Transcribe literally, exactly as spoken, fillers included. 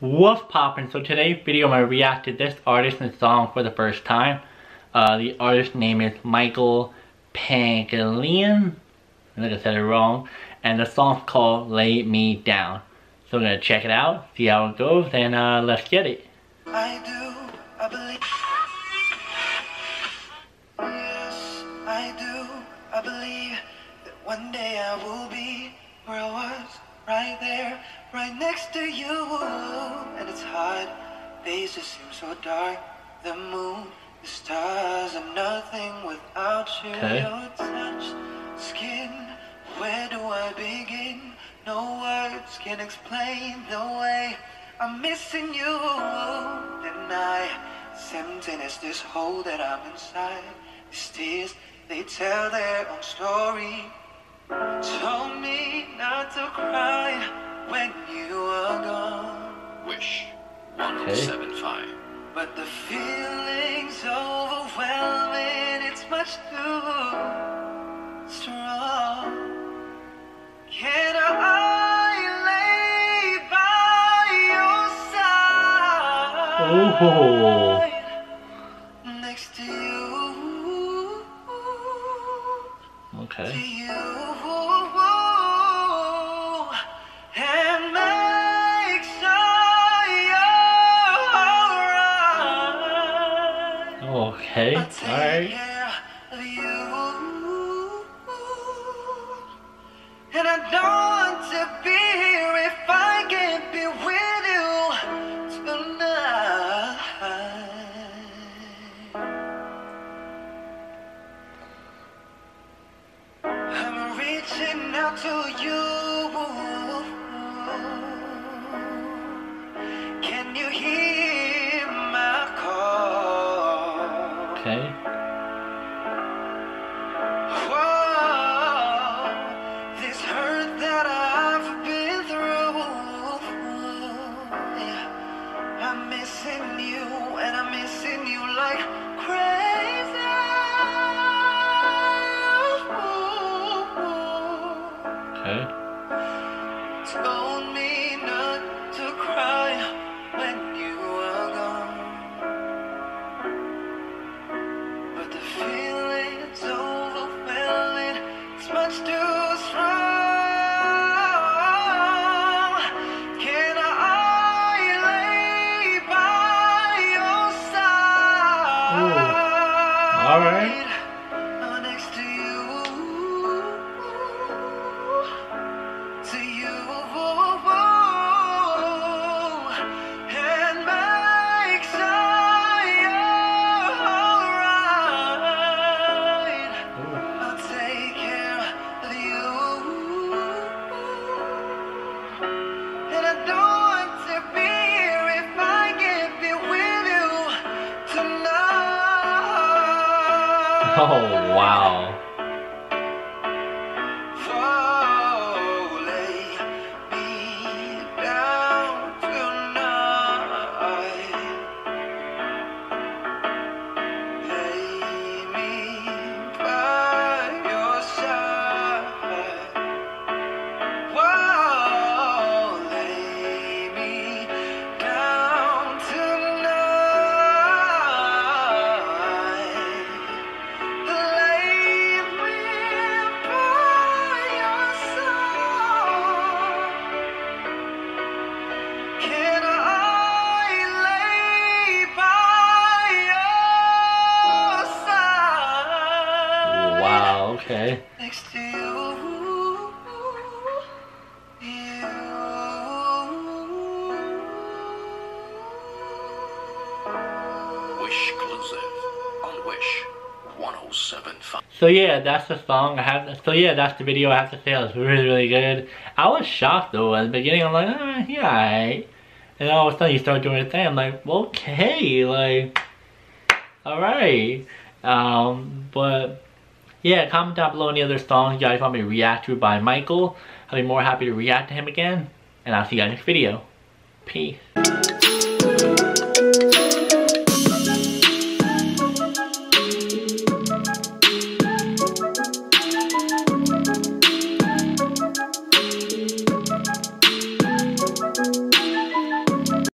What's poppin'? So today's video, I reacted to this artist and song for the first time. Uh, the artist name is Michael Pangalian. I think I said it wrong. And the song's called "Lay Me Down." So we're gonna check it out, see how it goes, and uh, let's get it. I do, I believe. Yes, I do, I believe that one day I will be where I was, right there, right next to you. And it's hard, days just seem so dark. The moon, the stars, I'm nothing without you. Okay. Your touch, skin, where do I begin? No words can explain the way I'm missing you. Then I, this emptiness, this hole that I'm inside, these tears, they tell their own story. Told me not to cry when you are gone. Wish one oh seven point five. Okay. But the feeling's overwhelming, it's much too strong. Can I lay by your side? Oh. Next to you. Okay. To you. Okay, all right. And I don't want to be here if I can't be with you tonight. I'm reaching out to you. Can you hear my call? Okay. Told me not to cry when you are gone. But the feeling's overwhelming, it's much too strong. Can I lay by your side? Ooh. All right. Oh, wow. Oh, lay me down tonight. Lay me by your side. Oh, lay me down tonight. Okay. Next to you, you. Wish exclusive on Wish one oh seven point five. So yeah, that's the song. I have. So yeah, that's the video. I have to say it was really, really good. I was shocked though at the beginning. I'm like, ah, yeah, alright. And all of a sudden you start doing your thing. I'm like, okay, like, alright. Um, but. Yeah, comment down below any other songs you guys want me to react to by Michael. I'll be more happy to react to him again. And I'll see you guys next video. Peace.